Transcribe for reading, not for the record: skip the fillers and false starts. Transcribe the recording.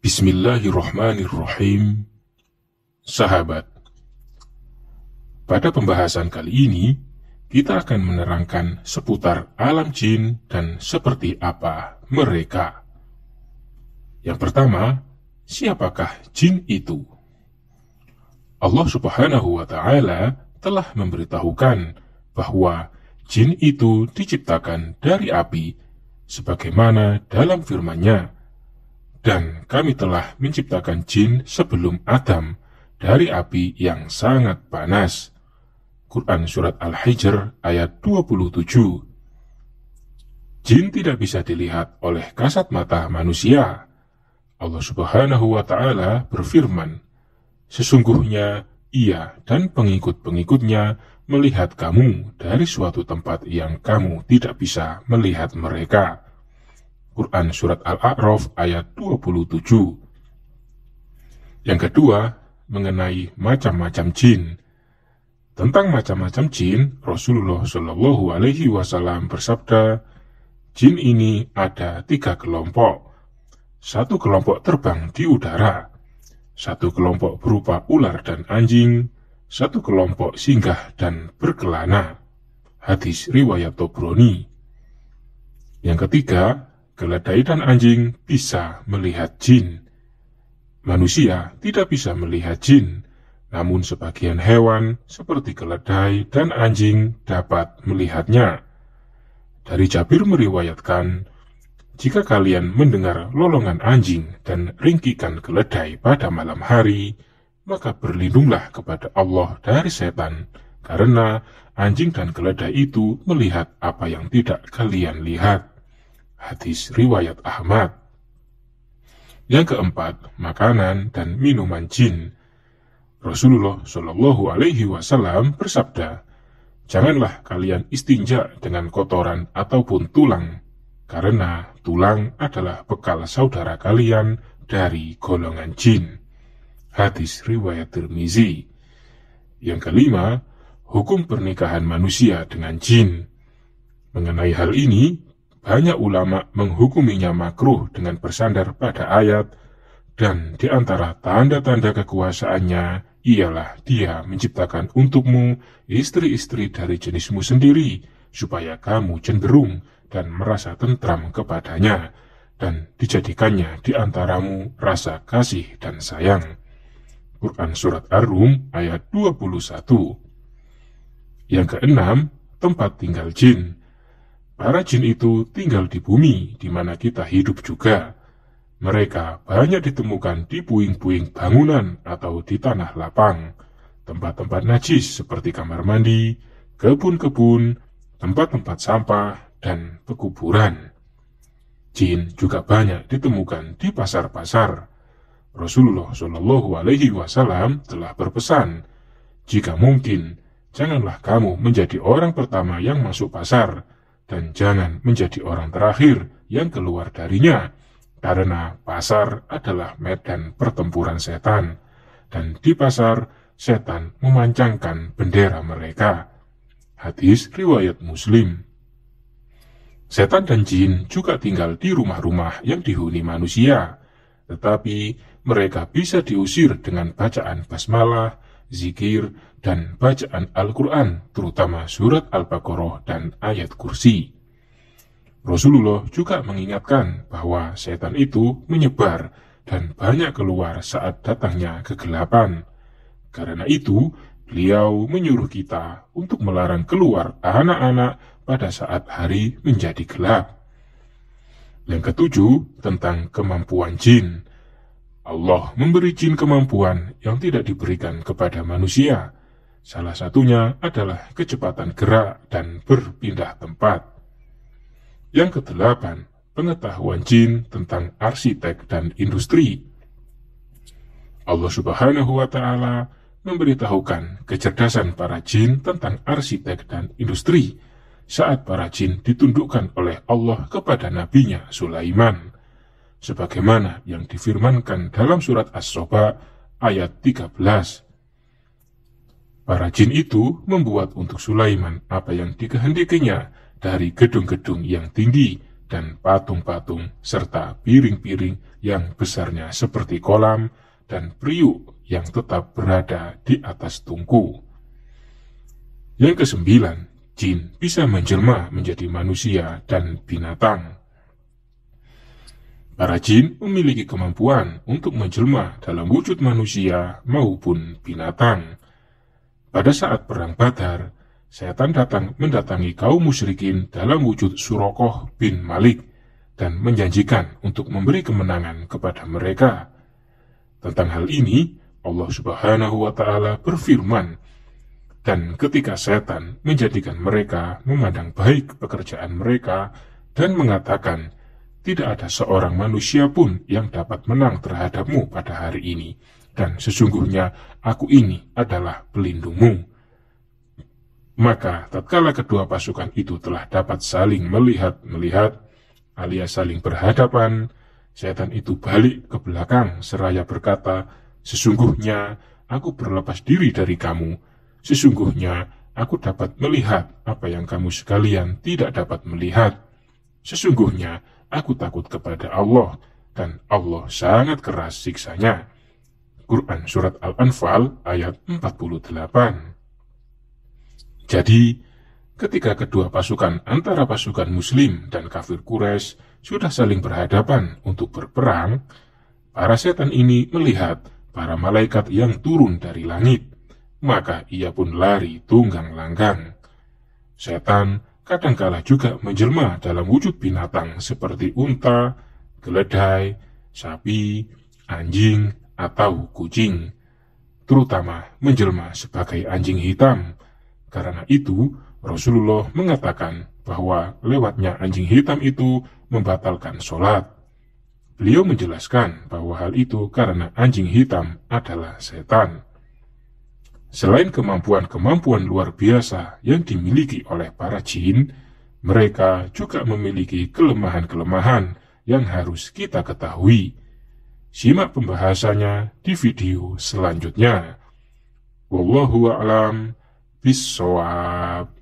Bismillahirrahmanirrahim. Sahabat, pada pembahasan kali ini, kita akan menerangkan seputar alam jin dan seperti apa mereka. Yang pertama, siapakah jin itu? Allah Subhanahu wa Ta'ala telah memberitahukan bahwa jin itu diciptakan dari api, sebagaimana dalam firman-Nya. Dan kami telah menciptakan jin sebelum Adam dari api yang sangat panas. Quran Surat Al-Hijr ayat 27. Jin tidak bisa dilihat oleh kasat mata manusia. Allah Subhanahu wa Ta'ala berfirman, "Sesungguhnya ia dan pengikut-pengikutnya melihat kamu dari suatu tempat yang kamu tidak bisa melihat mereka." Quran Surat Al-A'raf ayat 27. Yang kedua, mengenai macam-macam jin. Tentang macam-macam jin, Rasulullah Shallallahu Alaihi Wasallam bersabda, jin ini ada 3 kelompok. Satu kelompok terbang di udara, satu kelompok berupa ular dan anjing, satu kelompok singgah dan berkelana. Hadis riwayat Tabrani. Yang ketiga, keledai dan anjing bisa melihat jin. Manusia tidak bisa melihat jin, namun sebagian hewan seperti keledai dan anjing dapat melihatnya. Dari Jabir meriwayatkan, "Jika kalian mendengar lolongan anjing dan ringkikan keledai pada malam hari, maka berlindunglah kepada Allah dari setan, karena anjing dan keledai itu melihat apa yang tidak kalian lihat." Hadis riwayat Ahmad. Yang keempat, makanan dan minuman jin. Rasulullah Shallallahu Alaihi Wasallam bersabda, "Janganlah kalian istinja dengan kotoran ataupun tulang, karena tulang adalah bekal saudara kalian dari golongan jin." Hadis riwayat Tirmizi. Yang kelima, hukum pernikahan manusia dengan jin. Mengenai hal ini, banyak ulama menghukuminya makruh dengan bersandar pada ayat, dan di antara tanda-tanda kekuasaannya ialah dia menciptakan untukmu istri-istri dari jenismu sendiri, supaya kamu cenderung dan merasa tentram kepadanya, dan dijadikannya di antaramu rasa kasih dan sayang. Quran Surat Ar-Rum ayat 21. Yang keenam, tempat tinggal jin. Para jin itu tinggal di bumi, di mana kita hidup juga. Mereka banyak ditemukan di puing-puing bangunan atau di tanah lapang, tempat-tempat najis seperti kamar mandi, kebun-kebun, tempat-tempat sampah, dan pekuburan. Jin juga banyak ditemukan di pasar-pasar. Rasulullah Shallallahu Alaihi Wasallam telah berpesan, "Jika mungkin, janganlah kamu menjadi orang pertama yang masuk pasar, dan jangan menjadi orang terakhir yang keluar darinya, karena pasar adalah medan pertempuran setan, dan di pasar setan memancangkan bendera mereka." Hadis riwayat Muslim. Setan dan jin juga tinggal di rumah-rumah yang dihuni manusia, tetapi mereka bisa diusir dengan bacaan basmalah, zikir, dan bacaan Al-Quran, terutama surat Al-Baqarah dan ayat kursi. Rasulullah juga mengingatkan bahwa setan itu menyebar dan banyak keluar saat datangnya kegelapan. Karena itu, beliau menyuruh kita untuk melarang keluar anak-anak pada saat hari menjadi gelap. Yang ketujuh, tentang kemampuan jin. Allah memberi jin kemampuan yang tidak diberikan kepada manusia. Salah satunya adalah kecepatan gerak dan berpindah tempat. Yang kedelapan, pengetahuan jin tentang arsitek dan industri. Allah Subhanahu wa Ta'ala memberitahukan kecerdasan para jin tentang arsitek dan industri saat para jin ditundukkan oleh Allah kepada nabinya Sulaiman, sebagaimana yang difirmankan dalam surat as-soba ayat 13. Para jin itu membuat untuk Sulaiman apa yang dikehendakinya dari gedung-gedung yang tinggi dan patung-patung serta piring-piring yang besarnya seperti kolam dan periuk yang tetap berada di atas tungku. Yang kesembilan, jin bisa menjelma menjadi manusia dan binatang. Para jin memiliki kemampuan untuk menjelma dalam wujud manusia maupun binatang. Pada saat perang Badar, setan datang mendatangi kaum musyrikin dalam wujud Suraqah bin Malik dan menjanjikan untuk memberi kemenangan kepada mereka. Tentang hal ini, Allah Subhanahu wa Ta'ala berfirman, dan ketika setan menjadikan mereka memandang baik pekerjaan mereka dan mengatakan, tidak ada seorang manusia pun yang dapat menang terhadapmu pada hari ini, dan sesungguhnya aku ini adalah pelindungmu. Maka tatkala kedua pasukan itu telah dapat saling melihat-melihat alias saling berhadapan, setan itu balik ke belakang seraya berkata, sesungguhnya aku berlepas diri dari kamu. Sesungguhnya aku dapat melihat apa yang kamu sekalian tidak dapat melihat. Sesungguhnya aku takut kepada Allah, dan Allah sangat keras siksanya. Quran Surat Al-Anfal ayat 48. Jadi, ketika kedua pasukan antara pasukan Muslim dan kafir Quraisy sudah saling berhadapan untuk berperang, para setan ini melihat para malaikat yang turun dari langit. Maka ia pun lari tunggang-langgang. Setan kadangkala juga menjelma dalam wujud binatang seperti unta, keledai, sapi, anjing, atau kucing. Terutama menjelma sebagai anjing hitam. Karena itu, Rasulullah mengatakan bahwa lewatnya anjing hitam itu membatalkan sholat. Beliau menjelaskan bahwa hal itu karena anjing hitam adalah setan. Selain kemampuan-kemampuan luar biasa yang dimiliki oleh para jin, mereka juga memiliki kelemahan-kelemahan yang harus kita ketahui. Simak pembahasannya di video selanjutnya. Wallahu a'lam bishawab.